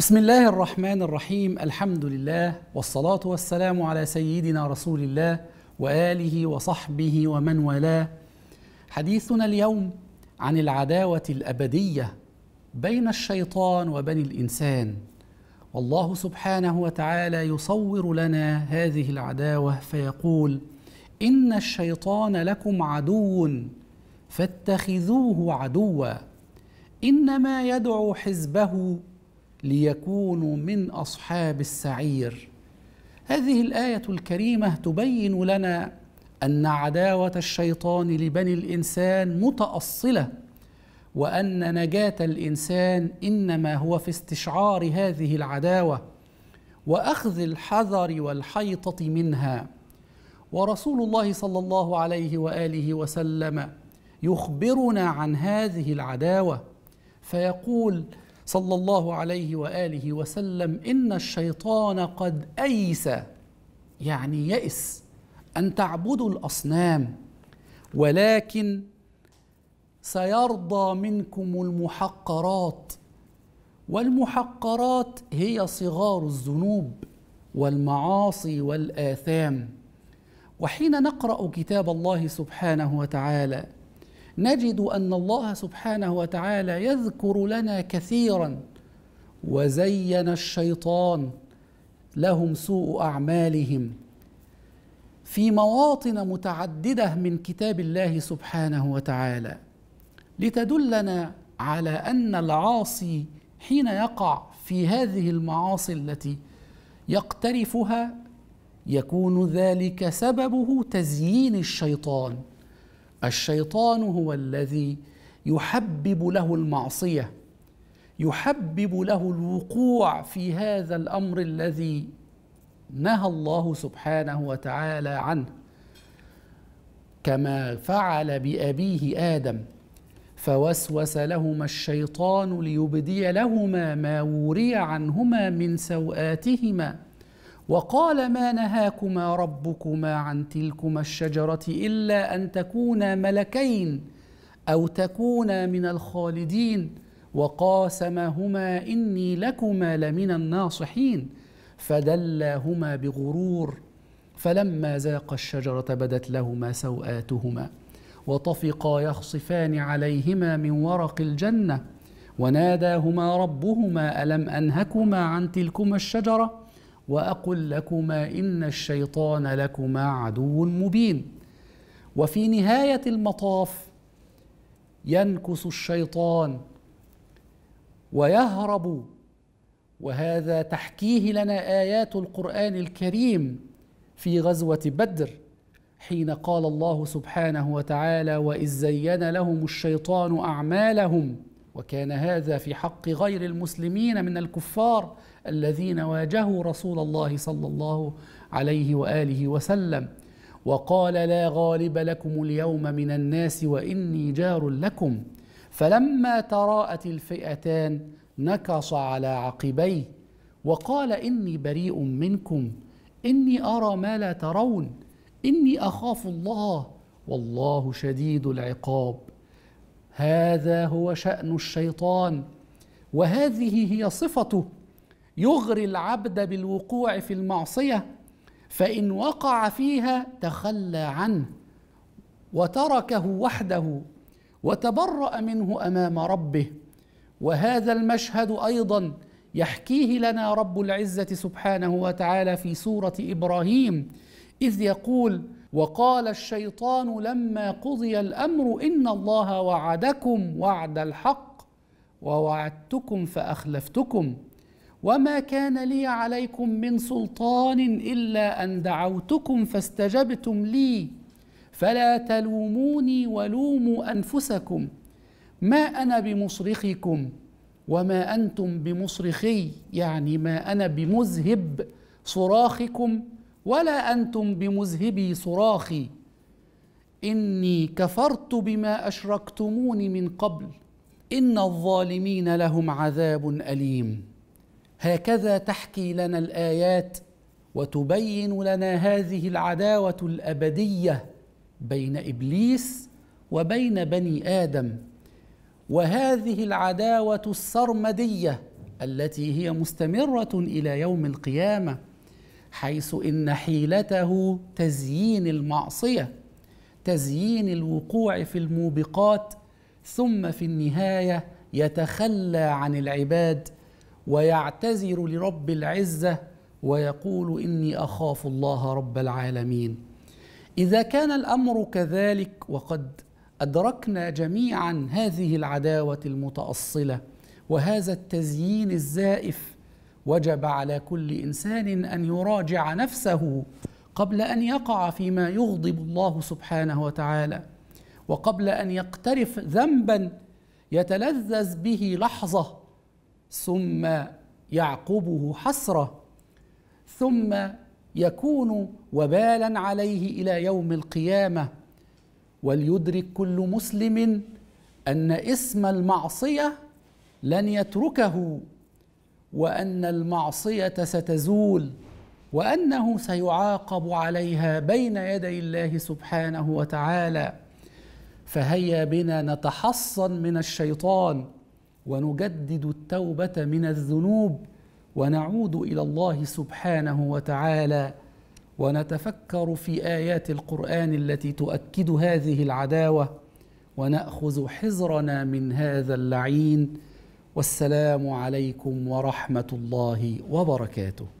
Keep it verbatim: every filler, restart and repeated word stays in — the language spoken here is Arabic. بسم الله الرحمن الرحيم. الحمد لله والصلاة والسلام على سيدنا رسول الله وآله وصحبه ومن والاه. حديثنا اليوم عن العداوة الأبدية بين الشيطان وبني الإنسان، والله سبحانه وتعالى يصور لنا هذه العداوة فيقول: إن الشيطان لكم عدو فاتخذوه عدوا إنما يدعو حزبه ليكونوا من أصحاب السعير. هذه الآية الكريمة تبين لنا أن عداوة الشيطان لبني الإنسان متأصلة، وأن نجاة الإنسان إنما هو في استشعار هذه العداوة وأخذ الحذر والحيطة منها. ورسول الله صلى الله عليه وآله وسلم يخبرنا عن هذه العداوة فيقول صلى الله عليه وآله وسلم: إن الشيطان قد أيس، يعني يئس أن تعبدوا الأصنام، ولكن سيرضى منكم المحقرات، والمحقرات هي صغار الذنوب والمعاصي والآثام. وحين نقرأ كتاب الله سبحانه وتعالى نجد أن الله سبحانه وتعالى يذكر لنا كثيرا: وزين الشيطان لهم سوء أعمالهم، في مواطن متعددة من كتاب الله سبحانه وتعالى، لتدلنا على أن العاصي حين يقع في هذه المعاصي التي يقترفها يكون ذلك سببه تزيين الشيطان. الشيطان هو الذي يحبب له المعصية، يحبب له الوقوع في هذا الأمر الذي نهى الله سبحانه وتعالى عنه، كما فعل بأبيه آدم: فوسوس لهما الشيطان ليبدي لهما ما وري عنهما من سوآتهما وقال ما نهاكما ربكما عن تلكما الشجرة إلا أن تكونا ملكين أو تكونا من الخالدين وقاسمهما إني لكما لمن الناصحين. فدلاهما بغرور، فلما ذاقا الشجرة بدت لهما سوآتهما وطفقا يخصفان عليهما من ورق الجنة وناداهما ربهما ألم أنهكما عن تلكما الشجرة وأقل لكما إن الشيطان لكما عدو مبين. وفي نهاية المطاف ينكس الشيطان ويهرب، وهذا تحكيه لنا آيات القرآن الكريم في غزوة بدر، حين قال الله سبحانه وتعالى: وإذ زين لهم الشيطان أعمالهم، وكان هذا في حق غير المسلمين من الكفار الذين واجهوا رسول الله صلى الله عليه وآله وسلم، وقال: لا غالب لكم اليوم من الناس وإني جار لكم، فلما تراءت الفئتان نكص على عقبيه وقال: إني بريء منكم إني أرى ما لا ترون إني أخاف الله والله شديد العقاب. هذا هو شأن الشيطان، وهذه هي صفته، يغري العبد بالوقوع في المعصية، فإن وقع فيها تخلى عنه وتركه وحده وتبرأ منه أمام ربه. وهذا المشهد أيضا يحكيه لنا رب العزة سبحانه وتعالى في سورة إبراهيم، إذ يقول: وقال الشيطان لما قضي الأمر إن الله وعدكم وعد الحق ووعدتكم فأخلفتكم وما كان لي عليكم من سلطان إلا أن دعوتكم فاستجبتم لي فلا تلوموني ولوموا أنفسكم ما أنا بمصرخكم وما أنتم بمصرخي، يعني ما أنا بمذهب صراخكم ولا أنتم بمذهبي صراخي، إني كفرت بما أشركتموني من قبل إن الظالمين لهم عذاب أليم. هكذا تحكي لنا الآيات وتبين لنا هذه العداوة الأبدية بين إبليس وبين بني آدم، وهذه العداوة السرمدية التي هي مستمرة إلى يوم القيامة، حيث إن حيلته تزيين المعصية، تزيين الوقوع في الموبقات، ثم في النهاية يتخلى عن العباد ويعتذر لرب العزة ويقول إني أخاف الله رب العالمين. إذا كان الأمر كذلك وقد أدركنا جميعا هذه العداوة المتأصلة وهذا التزيين الزائف، وجب على كل إنسان أن يراجع نفسه قبل أن يقع فيما يغضب الله سبحانه وتعالى، وقبل أن يقترف ذنبا يتلذذ به لحظة ثم يعقبه حسرة ثم يكون وبالا عليه إلى يوم القيامة. وليدرك كل مسلم أن اسم المعصية لن يتركه، وأن المعصية ستزول، وأنه سيعاقب عليها بين يدي الله سبحانه وتعالى. فهيا بنا نتحصن من الشيطان ونجدد التوبة من الذنوب ونعود إلى الله سبحانه وتعالى ونتفكر في آيات القرآن التي تؤكد هذه العداوة ونأخذ حذرنا من هذا اللعين. والسلام عليكم ورحمة الله وبركاته.